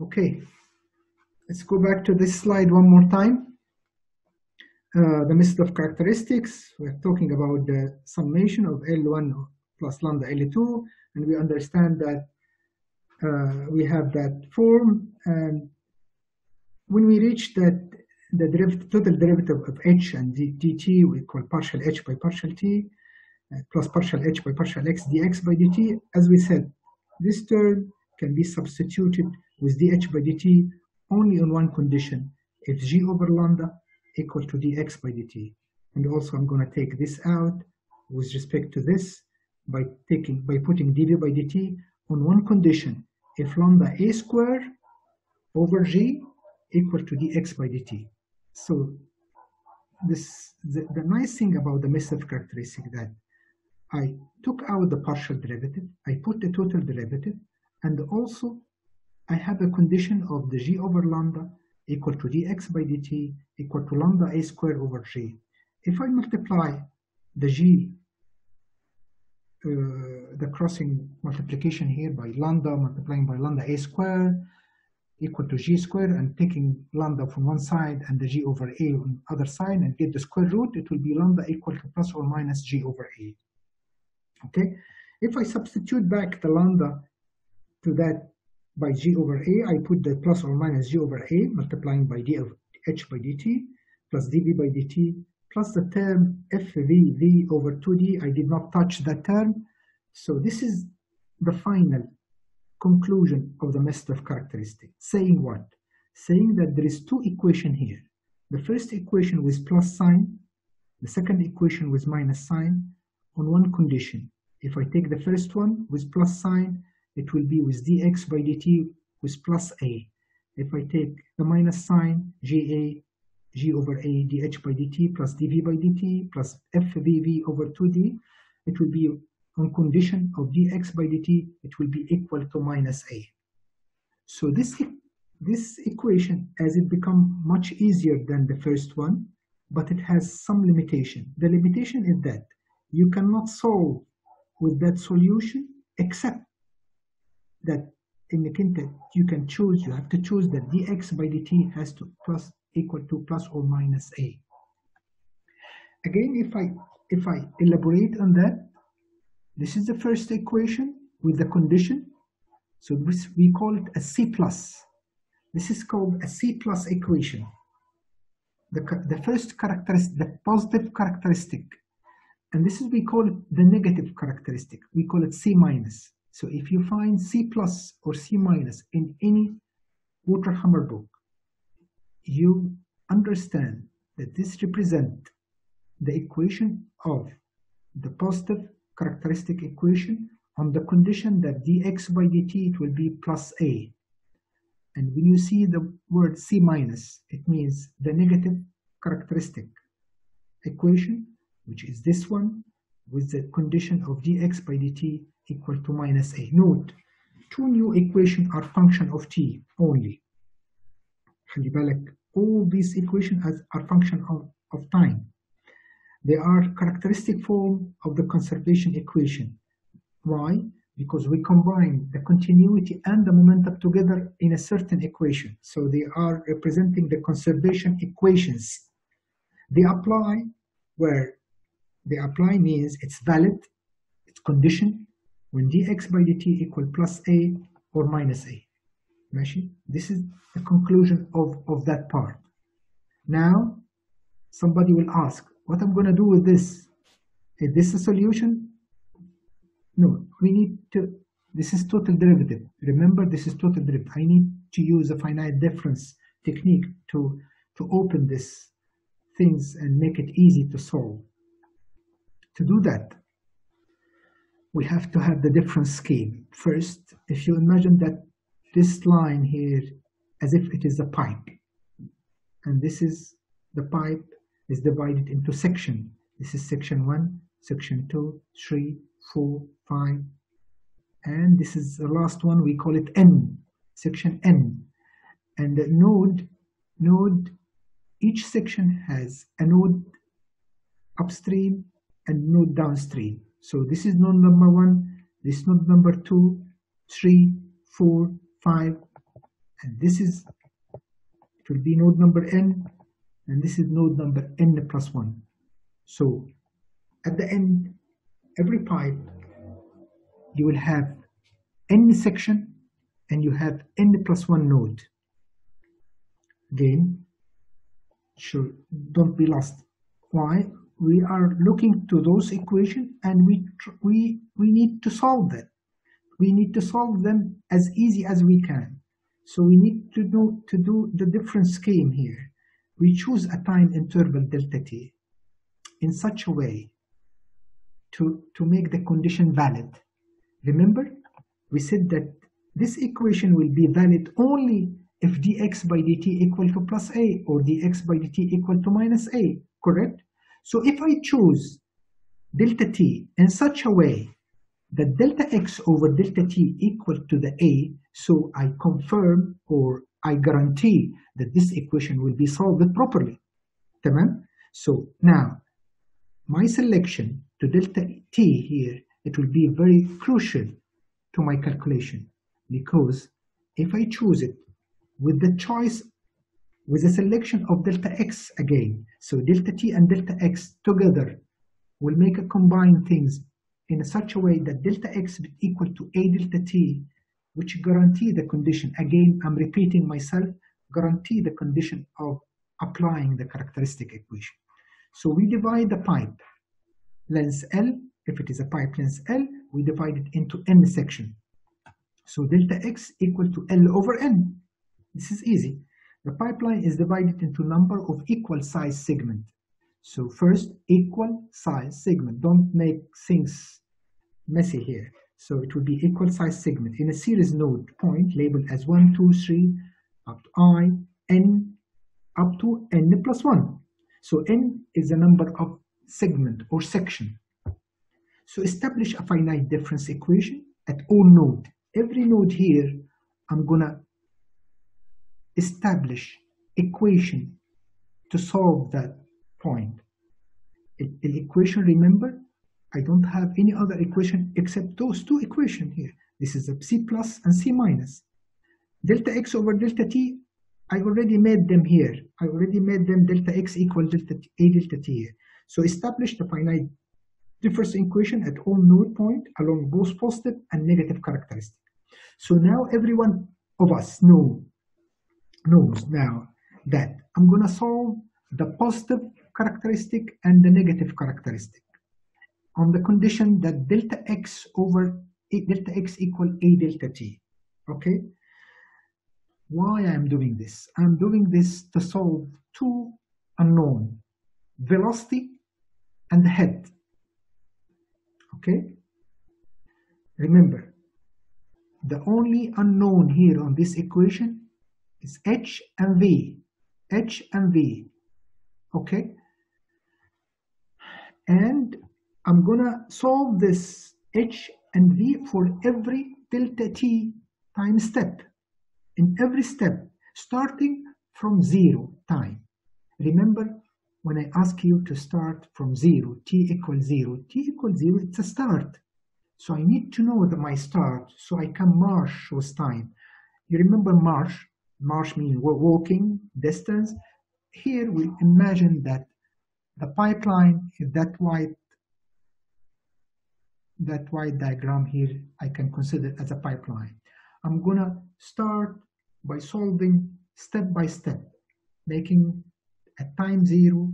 Okay, let's go back to this slide one more time. The method of characteristics, we're talking about the summation of L1 plus lambda L2, and we understand that we have that form, and when we reach that the derivative, total derivative of h and dt, we call partial h by partial t plus partial h by partial x dx by dt. As we said, this term can be substituted with dh by dt only on one condition, if g over lambda equal to dx by dt. And also I'm going to take this out with respect to this by taking, by putting dv by dt on one condition, if lambda a square over g equal to dx by dt. So this, the nice thing about the method of characteristic that I took out the partial derivative, I put the total derivative, and also I have a condition of the g over lambda equal to dx by dt equal to lambda a square over g. If I multiply the g, the crossing multiplication here by lambda, multiplying by lambda a square equal to g squared, and taking lambda from one side and the g over a on the other side, and get the square root, it will be lambda equal to plus or minus g over a. Okay, if I substitute back the lambda to that by g over a, I put the plus or minus g over a multiplying by dh by dt plus dv by dt plus the term fvv over 2d. I did not touch that term, so this is the final conclusion of the method of characteristic, saying what? Saying that there is two equation here. The first equation with plus sign, the second equation with minus sign, on one condition. If I take the first one with plus sign, it will be with dx by dt with plus a. If I take the minus sign, g over a dh by dt plus dv by dt plus fvv over 2d, it will be on condition of dx by dt, it will be equal to minus a. So this equation, as it become much easier than the first one, but it has some limitation. The limitation is that you cannot solve with that solution, except that in the quintet you can choose, you have to choose that dx by dt has to plus equal to plus or minus a. Again, if I elaborate on that, this is the first equation with the condition. So this, we call it a C plus. This is called a C plus equation. The first characteristic, the positive characteristic. And this is, we call it the negative characteristic. We call it C minus. So if you find C plus or C minus in any Water Hammer book, you understand that this represents the equation of the positive characteristic equation on the condition that dx by dt, it will be plus a. And when you see the word C minus, it means the negative characteristic equation, which is this one, with the condition of dx by dt equal to minus a. Note, two new equations are function of t only. خلي بالك, all these equations are function of time. They are characteristic form of the conservation equation. Why? Because we combine the continuity and the momentum together in a certain equation. So they are representing the conservation equations. They apply where they apply means it's valid, it's conditioned when dx by dt equal plus a or minus a. This is the conclusion of that part. Now, somebody will ask, what I'm going to do with this? Is this a solution? No, we need to, this is total derivative. Remember, this is total derivative. I need to use a finite difference technique to open these things and make it easy to solve. To do that, we have to have the difference scheme. First, if you imagine that this line here as if it is a pipe, and this is the pipe is divided into section. This is section 1, section 2, 3, 4, 5, and this is the last one, we call it N, section N. And the node, each section has a node upstream and node downstream. So this is node number 1, this node number 2, 3, 4, 5, and this is, it will be node number n, and this is node number n plus 1. So at the end, every pipe, you will have n section, and you have n plus 1 node. Again, sure, don't be lost. Why? We are looking to those equations, and we need to solve them. We need to solve them as easy as we can. So we need to do the difference scheme here. We choose a time interval delta t in such a way to make the condition valid. Remember, we said that this equation will be valid only if dx by dt equal to plus a or dx by dt equal to minus a, correct? So if I choose delta t in such a way that delta x over delta t equal to the a, so I confirm or I guarantee that this equation will be solved properly. Tamam? So now, my selection to delta t here, it will be very crucial to my calculation, because if I choose it with the choice, with the selection of delta x again, so delta t and delta x together will make a combined things in such a way that delta x equal to a delta t, which guarantee the condition. Again, I'm repeating myself, guarantee the condition of applying the characteristic equation. So we divide the pipe length L, if it is a pipe length L, we divide it into n section. So delta x equal to L over n. This is easy. The pipeline is divided into number of equal size segment. So first, equal size segment. Don't make things messy here. So it will be equal size segment in a series node point labeled as 1, 2, 3, up to I, n, up to n plus 1. So n is the number of segment or section. So establish a finite difference equation at all node. Every node here, I'm gonna establish equation to solve that point. The equation, remember, I don't have any other equation except those two equations here. This is a c plus and c minus. Delta x over delta t, I already made them here. I already made them delta x equal delta t, a delta t here. So establish the finite difference equation at all node points along both positive and negative characteristics. So now everyone of us knows now that I'm gonna solve the positive characteristic and the negative characteristic on the condition that delta x over delta x equal a delta t. Okay, why I'm doing this? I'm doing this to solve two unknown, velocity and the head. Okay, remember, the only unknown here on this equation is h and v, h and v. Okay, and I'm gonna solve this h and v for every delta t time step, in every step, starting from 0 time. Remember, when I ask you to start from 0, t equals 0, t equals 0, it's a start. So I need to know my start, so I can mark those time. You remember mark? March means walking distance. Here we imagine that the pipeline is that white diagram here I can consider as a pipeline. I'm gonna start by solving step by step, making at time 0,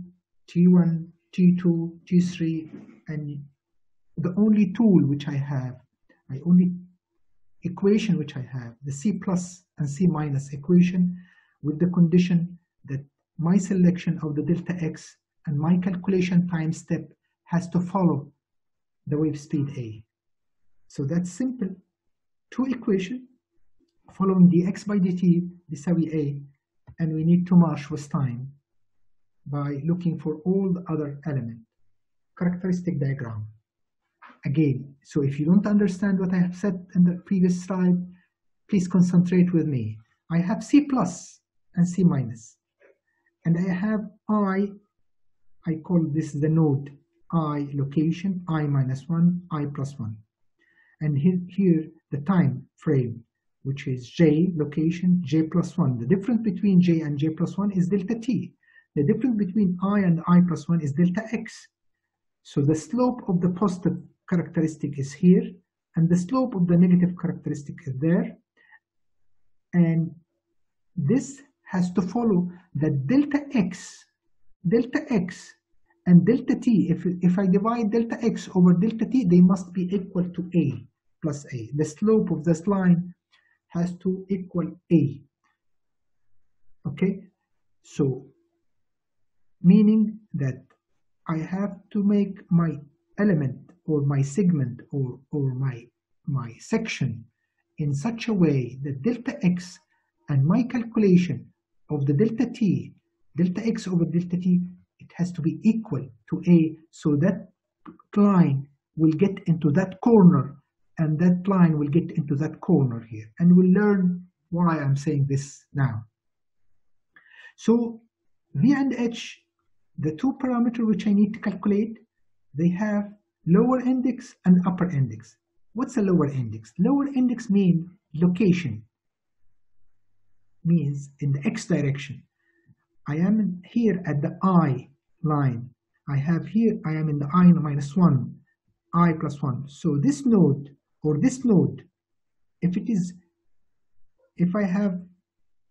T1, T2, T3, and the only tool which I have, my only equation which I have, the C plus and C minus equation, with the condition that my selection of the delta x and my calculation time step has to follow the wave speed a. So that's simple. Two equation following dx by dt يساوي a, and we need to march with time by looking for all the other element. Characteristic diagram. Again, so if you don't understand what I have said in the previous slide, please concentrate with me. I have C plus and C minus, and I have I call this the node I location, I minus 1, I plus 1. And here the time frame, which is j location j+1. The difference between j and j+1 is delta t. The difference between I and i+1 is delta x. So the slope of the positive characteristic is here, and the slope of the negative characteristic is there. And this has to follow that delta x and delta t, if I divide delta x over delta t, they must be equal to a plus a. The slope of this line has to equal a. Okay, so meaning that I have to make my element or my segment or my section in such a way that delta x and my calculation of the delta t, delta x over delta t, it has to be equal to a, so that line will get into that corner and that line will get into that corner here. And we'll learn why I'm saying this now. So v and h, the two parameters which I need to calculate, they have lower index and upper index. What's a lower index? Lower index means location, means in the x direction. I am here at the I line. I have here, I am in the I-1, I+1. So this node or this node, if it is, if I have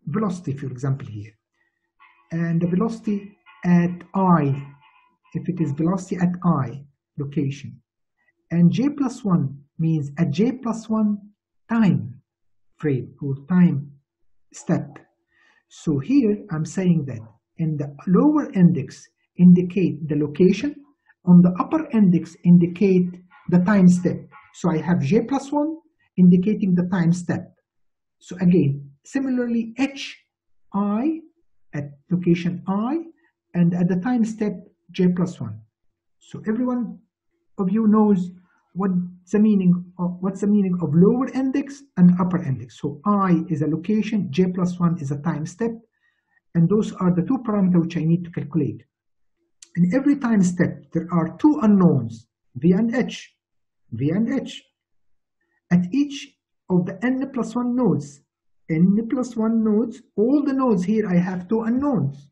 velocity, for example, here, and the velocity at I, if it is velocity at I location, and j+1 means at j+1 time frame or time step. So here I'm saying that in the lower index indicate the location, on the upper index indicate the time step. So I have j+1 indicating the time step. So again, similarly, h I at location I and at the time step j+1. So everyone of you knows what's the meaning of lower index and upper index. So I is a location, j+1 is a time step, and those are the two parameters which I need to calculate. In every time step there are two unknowns, v and h. At each of the n plus one nodes, all the nodes here, I have two unknowns.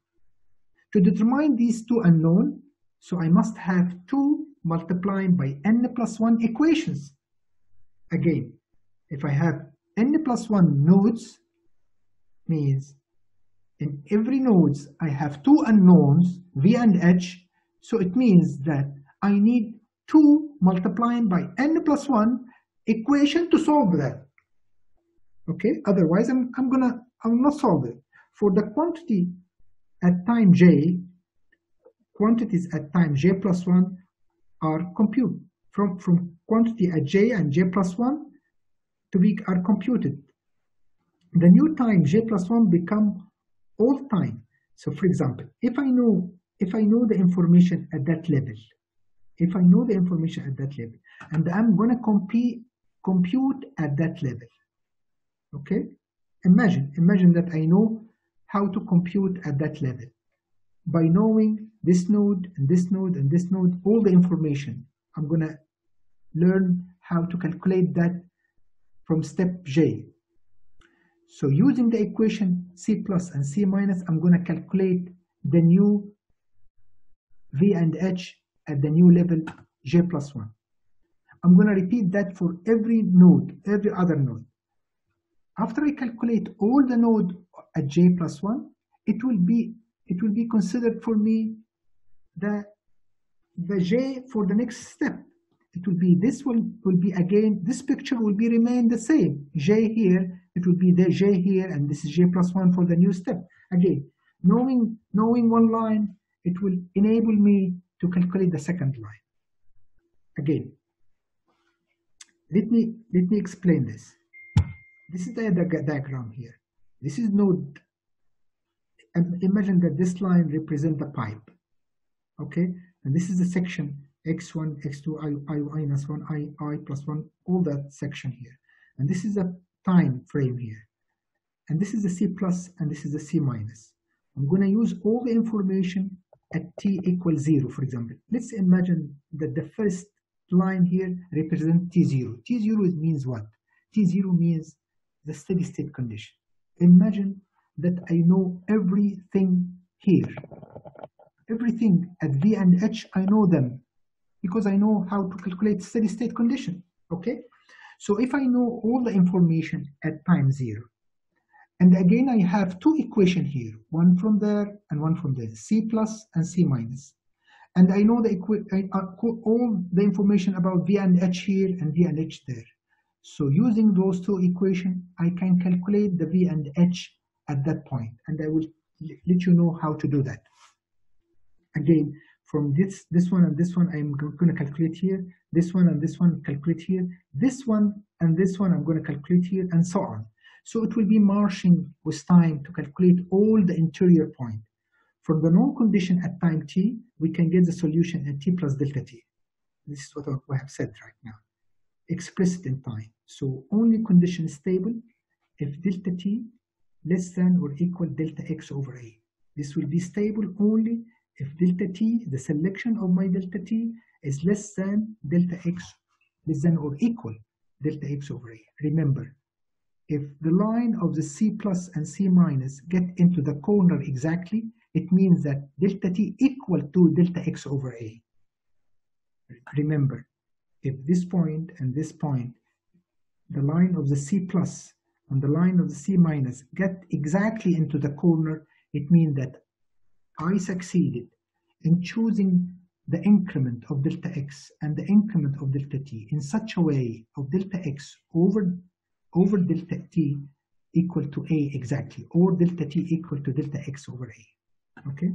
To determine these two unknowns, so I must have 2 multiplying by n+1 equations. Again, if I have n+1 nodes, means in every nodes I have 2 unknowns, v and h, so it means that I need 2 multiplying by n+1 equation to solve that. Okay, otherwise I will not solve it. For the quantity at time j, quantities at time j+1 are computed from quantity at j and j+1 are computed. The new time j+1 become old time. So for example, if I know the information at that level, and I'm gonna compute at that level. Okay, imagine that I know how to compute at that level by knowing this node and this node and this node, all the information. I'm gonna learn how to calculate that from step j. So using the equation c+ and c-, I'm gonna calculate the new v and h at the new level j+1. I'm gonna repeat that for every node, every other node. After I calculate all the nodes at j+1, it will be considered for me the j for the next step. It will be, this will be again, this picture will be remain the same. J here, it will be the j here, and this is j+1 for the new step. Again, knowing one line, it will enable me to calculate the second line. Again, let me explain this. This is the diagram here. This is node. Imagine that this line represents the pipe. Okay, and this is the section x1, x2, i-1, i+1, all that section here. And this is a time frame here. And this is the c+ and this is the c-. I'm going to use all the information at t = 0, for example. Let's imagine that the first line here represents t0. t0 means what? t0 means the steady state condition. Imagine that I know everything here. Everything at V and H, I know them because I know how to calculate steady state condition, okay? So if I know all the information at time zero, and again I have two equations here, one from there and one from there, C plus and C minus. And I know the all the information about V and H here and V and H there. So using those two equations, I can calculate the V and H at that point, and I will let you know how to do that. Again, from this one and this one, I'm going to calculate here. This one and this one, calculate here. This one and this one, I'm going to calculate here, and so on. So it will be marching with time to calculate all the interior point. From the known condition at time t, we can get the solution at t plus delta t. This is what I have said right now, expressed in time. So only condition is stable if delta t less than or equal delta x over a. This will be stable only if delta t, the selection of my delta t, is less than delta x, less than or equal delta x over a. Remember, if the line of the c plus and c minus get into the corner exactly, it means that delta t equal to delta x over a. Remember, if this point and this point, the line of the c plus and the line of the c minus get exactly into the corner, it means that I succeeded in choosing the increment of delta x and the increment of delta t in such a way of delta x over delta t equal to a exactly, or delta t equal to delta x over a. Okay,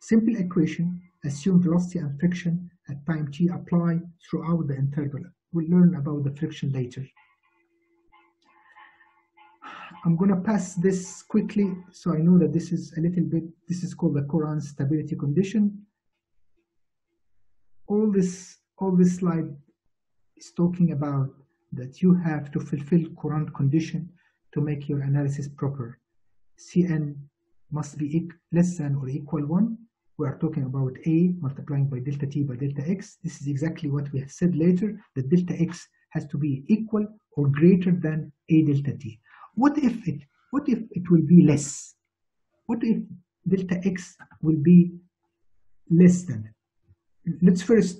simple equation, assume velocity and friction at time t apply throughout the interval. We'll learn about the friction later. I'm going to pass this quickly, so I know that this is a little bit, this is called the Courant stability condition. All this slide is talking about that you have to fulfill Courant condition to make your analysis proper. Cn must be less than or equal 1. We are talking about a multiplying by delta t by delta x. This is exactly what we have said later, that delta x has to be equal or greater than a delta t. What if it will be less? What if delta x will be less than? Let's first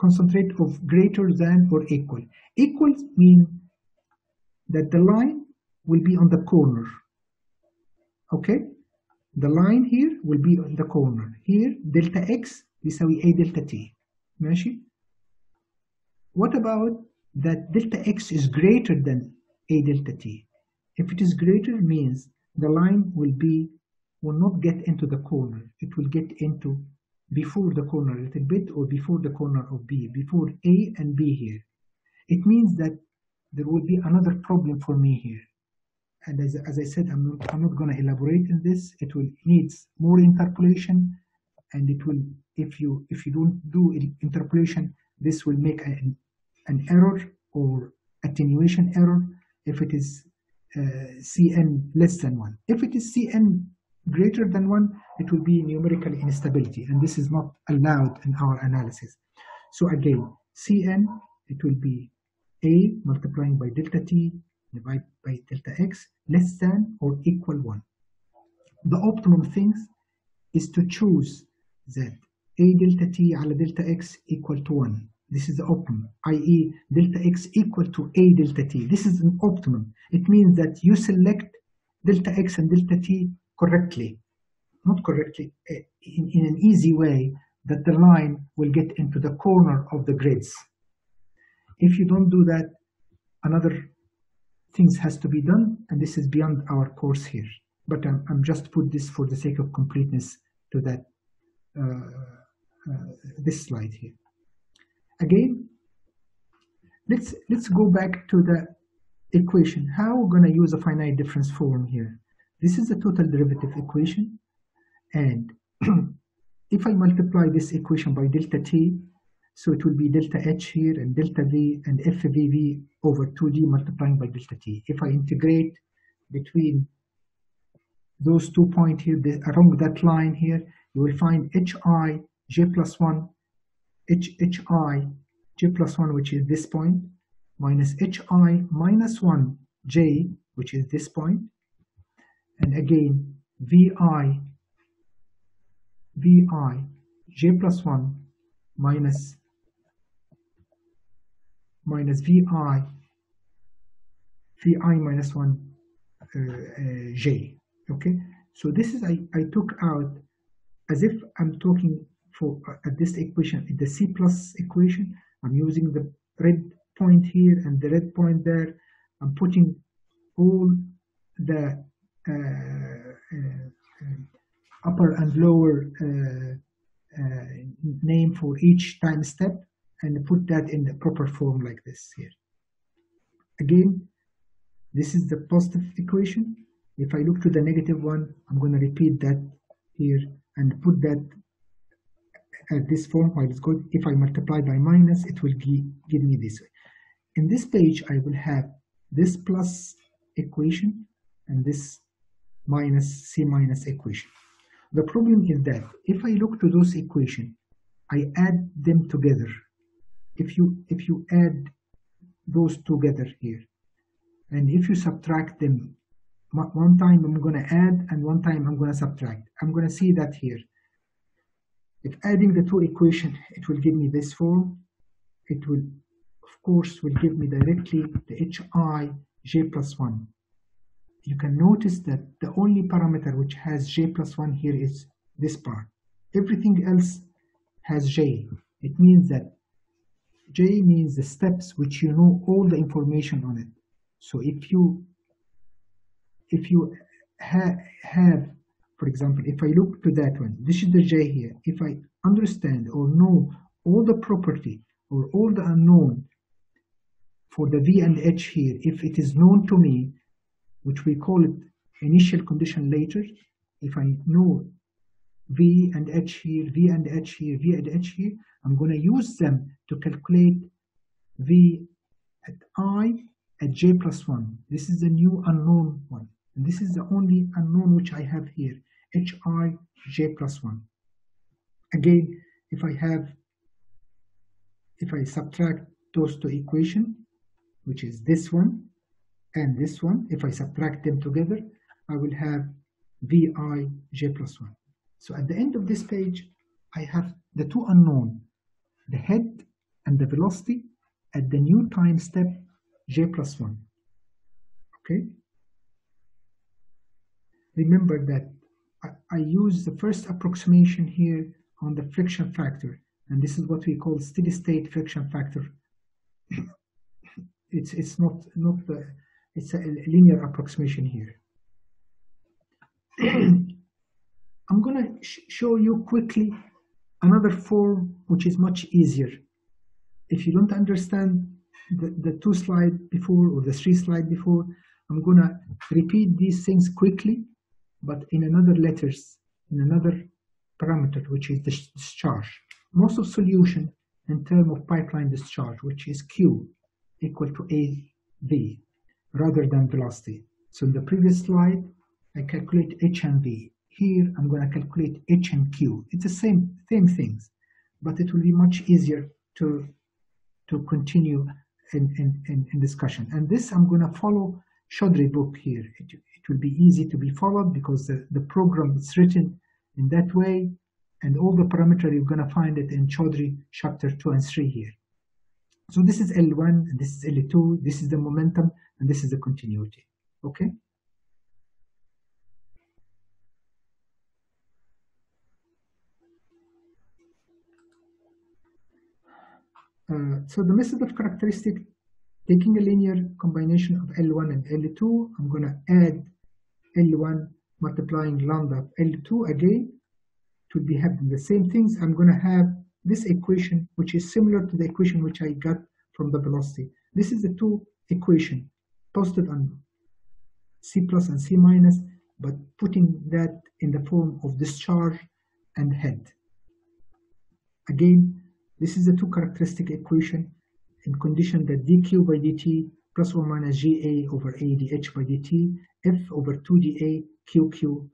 concentrate of greater than or equal. Equal means that the line will be on the corner. Okay, the line here will be on the corner. Here, delta x يساوي a delta t. ماشي. What about that delta x is greater than a delta t? If it is greater, means the line will not get into the corner. It will get into before the corner a little bit, or before the corner of b, before a and b here. It means that there will be another problem for me here. And as I said, I'm not going to elaborate on this. It will need more interpolation, and it will, if you don't do interpolation, this will make an error or attenuation error if it is Cn less than 1. If it is Cn greater than 1, it will be numerical instability, and this is not allowed in our analysis. So again, Cn, it will be a multiplying by delta t divided by delta x less than or equal 1. The optimum thing is to choose that a delta t على delta x equal to 1. This is the optimum, i.e. delta x equal to a delta t. This is an optimum. It means that you select delta x and delta t correctly, not correctly, in an easy way that the line will get into the corner of the grids. If you don't do that, another things has to be done, and this is beyond our course here. But I'm just put this for the sake of completeness to that this slide here. Again, let's go back to the equation. How we're going to use a finite difference form here? This is a total derivative equation, and if I multiply this equation by delta t, so it will be delta h here and delta v and fvv over 2d multiplying by delta t. If I integrate between those 2 points here, along that line here, you will find hi j plus 1, hi j plus 1, which is this point, minus hi minus 1j, which is this point, and again vi j plus 1 minus vi minus 1 j. Okay, so this is I took out, as if I'm talking for at this equation, the C plus equation. I'm using the red point here and the red point there. I'm putting all the upper and lower name for each time step, and put that in the proper form like this here. Again, this is the positive equation. If I look to the negative one, I'm going to repeat that here and put that at this form while it's good. If I multiply by minus, it will give me this way. In this page, I will have this plus equation and this minus C minus equation. The problem is that if I look to those equations, I add them together. If you add those together here, and if you subtract them, one time I'm going to add and one time I'm going to subtract. I'm going to see that here. If adding the two equations, it will give me this form. It will, of course, will give me directly the hi j plus 1. You can notice that the only parameter which has j plus 1 here is this part. Everything else has j. It means that j means the steps which you know all the information on it. So if you have, for example, if I look to that one, this is the j here. If I understand or know all the property or all the unknown for the v and h here, if it is known to me, which we call it initial condition later, if I know v and h here, v and h here, v and h here, I'm going to use them to calculate v at I at j plus 1. This is the new unknown one. And this is the only unknown which I have here, hi j plus 1. Again, if I subtract those two equations, which is this one and this one, if I subtract them together, I will have vi j plus 1. So at the end of this page, I have the two unknown, the head and the velocity at the new time step j plus 1. Okay. Remember that I use the first approximation here on the friction factor, and this is what we call steady state friction factor. It's a linear approximation here. I'm going to show you quickly another form which is much easier. If you don't understand the two slides before or the three slides before, I'm going to repeat these things quickly, but in another letters, in another parameter, which is the discharge. Most of solution in terms of pipeline discharge, which is Q equal to AV rather than velocity. So in the previous slide, I calculate H and V. Here, I'm going to calculate H and Q. It's the same things, but it will be much easier to continue in discussion. And this, I'm going to follow Chaudhry book here. It will be easy to be followed because the program is written in that way, and all the parameters you're going to find it in Chaudhry chapter 2 and 3 here. So this is L1, this is L2, this is the momentum, and this is the continuity. Okay? So the method of characteristic, taking a linear combination of L1 and L2, I'm going to add L1 multiplying lambda L2 again. It will be having the same things. I'm going to have this equation, which is similar to the equation which I got from the velocity. This is the two equations, positive and C plus and C minus, but putting that in the form of discharge and head. Again, this is the two characteristic equation in condition that dq by dt plus or minus ga over a dh by dt, f over 2dA qq,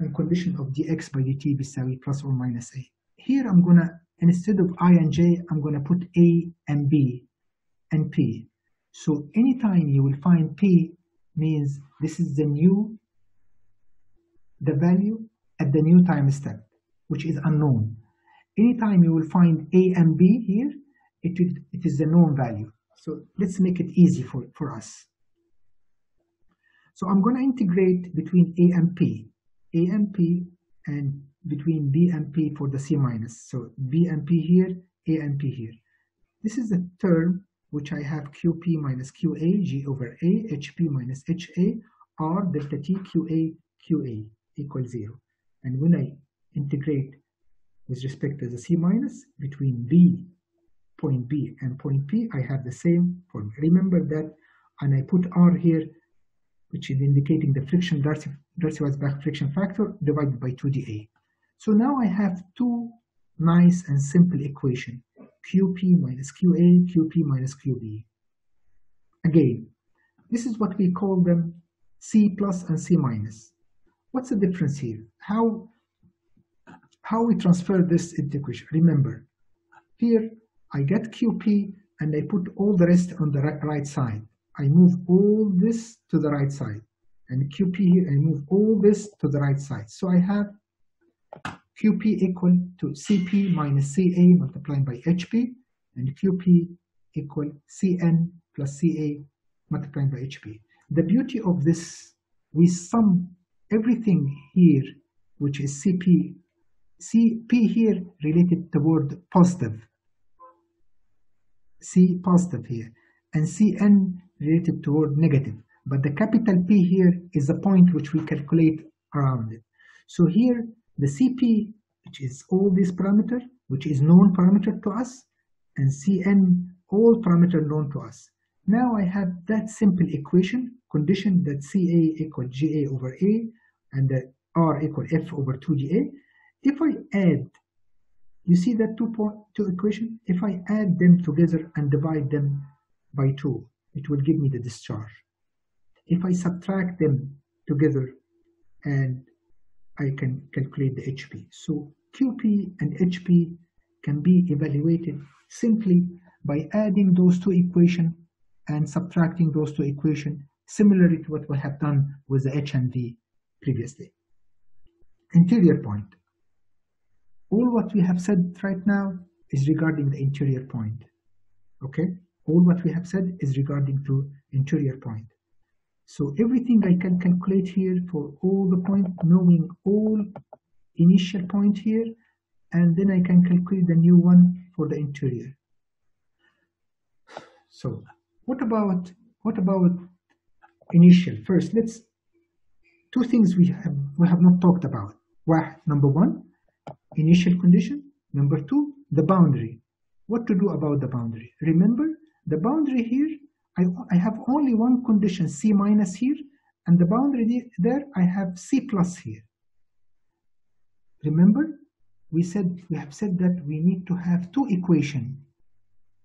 in condition of dx by dt بيساوي plus or minus a. Here I'm gonna, instead of I and j, I'm gonna put a and b. and P. So anytime you will find P means this is the value at the new time step, which is unknown. Anytime you will find A and B here, it is the known value. So let's make it easy for us. So I'm going to integrate between A and P, and between B and P for the C minus. So B and P here, A and P here. This is the term which I have QP minus QA, G over A, HP minus HA, R delta T QA, QA equals 0. And when I integrate with respect to the C minus between B, point B and point P, I have the same form. Remember that, and I put R here, which is indicating the friction, Darcy-Weisbach friction factor divided by 2dA. So now I have two nice and simple equations, QP minus QA, QP minus QB. Again, this is what we call them C plus and C minus. What's the difference here? How we transfer this into equation? Remember, here I get QP and I put all the rest on the right side. I move all this to the right side, and QP here, I move all this to the right side. So I have QP equal to CP minus CA multiplied by HP, and QP equal CN plus CA multiplied by HP. The beauty of this, we sum everything here, which is CP. CP here related to the word positive. C positive here, and CN related toward negative, but the capital P here is the point which we calculate around it. So here the CP, which is all this parameter, which is known parameter to us, and CN, all parameter known to us. Now I have that simple equation, condition that CA equal GA over A, and that R equal F over 2GA. If I add, you see that two equation? If I add them together and divide them by 2, it will give me the discharge. If I subtract them together, and I can calculate the HP. So QP and HP can be evaluated simply by adding those two equations and subtracting those two equations, similarly to what we have done with the H and V previously. Interior point. All what we have said right now is regarding the interior point. Okay? All what we have said is regarding to interior point. So everything I can calculate here for all the points, knowing all initial point here, and then I can calculate the new one for the interior. So what about initial? First, let's two things we have not talked about. Number one, initial condition. Number two, the boundary. What to do about the boundary? Remember, the boundary here, I have only one condition, C minus here, and the boundary there, I have C plus here. Remember, we have said that we need to have two equations,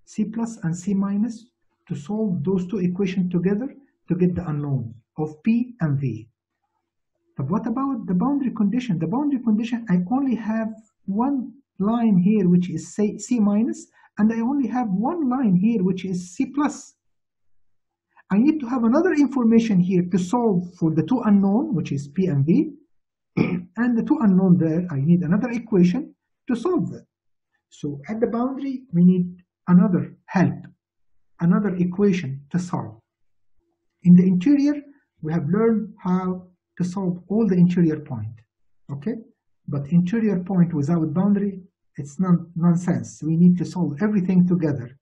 C plus and C minus, to solve those two equations together to get the unknown of P and V. But what about the boundary condition? The boundary condition, I only have one line here, which is C minus, and I only have one line here, which is C plus. I need to have another information here to solve for the two unknown, which is P and V, and the two unknown there, I need another equation to solve that. So at the boundary, we need another help, another equation to solve. In the interior, we have learned how to solve all the interior point, okay? But interior point without boundary, it's nonsense. We need to solve everything together.